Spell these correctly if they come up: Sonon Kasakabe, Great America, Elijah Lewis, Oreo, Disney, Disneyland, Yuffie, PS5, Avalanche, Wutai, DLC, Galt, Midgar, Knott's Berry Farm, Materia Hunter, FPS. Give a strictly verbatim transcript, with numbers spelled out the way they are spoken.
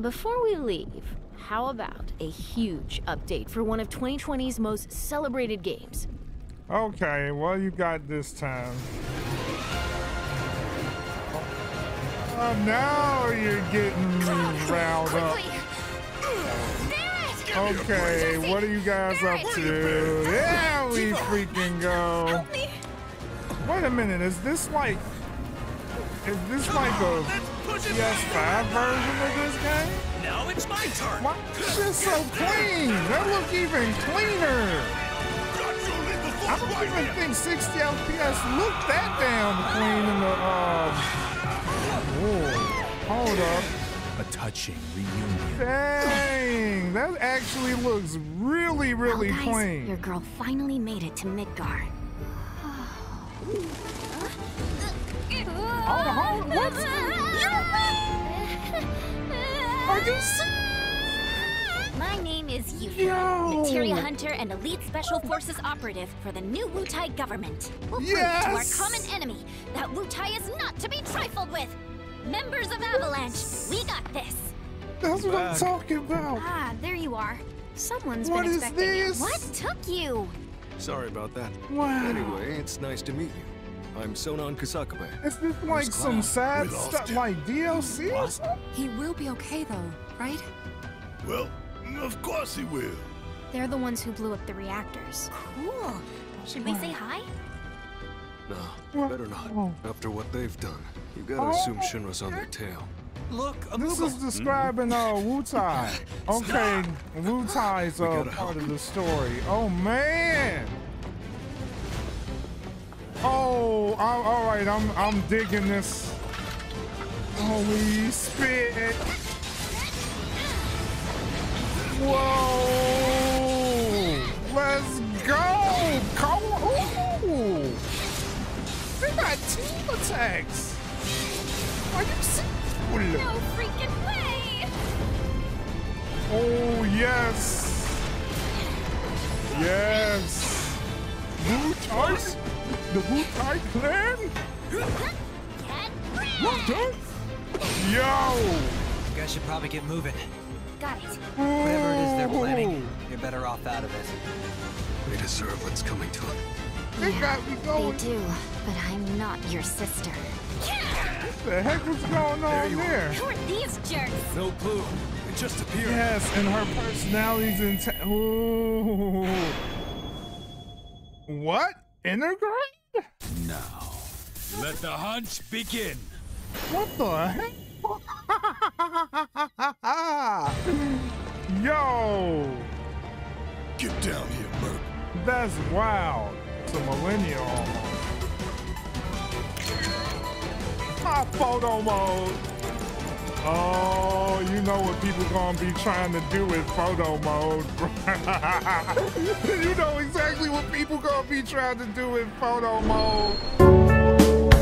Before we leave, how about a huge update for one of twenty twenty's most celebrated games? Okay, well, you got this time. Oh, now you're getting riled up. Okay, what are you guys up to? There we freaking go. Wait a minute, is this like... Is this like a P S five version of this game? Now it's my turn. Why is this so clean? That look even cleaner. I don't even think sixty F P S looked that damn clean in the... Uh, Whoa, hold up. A touching reunion. Dang, that actually looks really, really well, guys, clean. Your girl finally made it to Midgar. Oh, hold, what? Yuffie! Are you serious? My name is Yuffie, Materia Hunter and elite special forces operative for the new Wutai government. We'll yes! prove to our common enemy that Wutai is not to be trifled with. Members of Avalanche, we got this. That's what I'm talking about. Ah, there you are. Someone's what been expecting you. What is this? What took you? Sorry about that. Wow. Anyway, it's nice to meet you. I'm Sonon Kasakabe. Is this like Who's some sad stuff, like D L C or something? He will be okay though, right? Well, of course he will. They're the ones who blew up the reactors. Cool. Should we say hi? No, better not. After what they've done, you gotta assume Shinra's on their tail. Look, this is describing uh, Wutai. Okay, Wutai's uh, part of the story. Oh man! Oh, I, all right, I'm I'm digging this. Holy spit! Whoa! Let's go! Come on! They got team attacks. Are you sick? Oh, no freaking way! Oh yes, yes. Wutai, the Wutai clan. Wutai? Yo! You guys should probably get moving. Got it. Whatever it is they're planning, you're better off out of it. They deserve what's coming to them. They yeah, got me going. They do, but I'm not your sister. What the heck was going on there? Who are these jerks? No clue. It just appeared. Yes, and her personality's intact. Ooh. What? Integrate? No. Let the hunch begin. What the heck? Yo. Get down here, Merc. That's wild. It's a millennial. My photo mode. Oh, you know what people gonna be trying to do with photo mode. You know exactly what people gonna be trying to do with photo mode.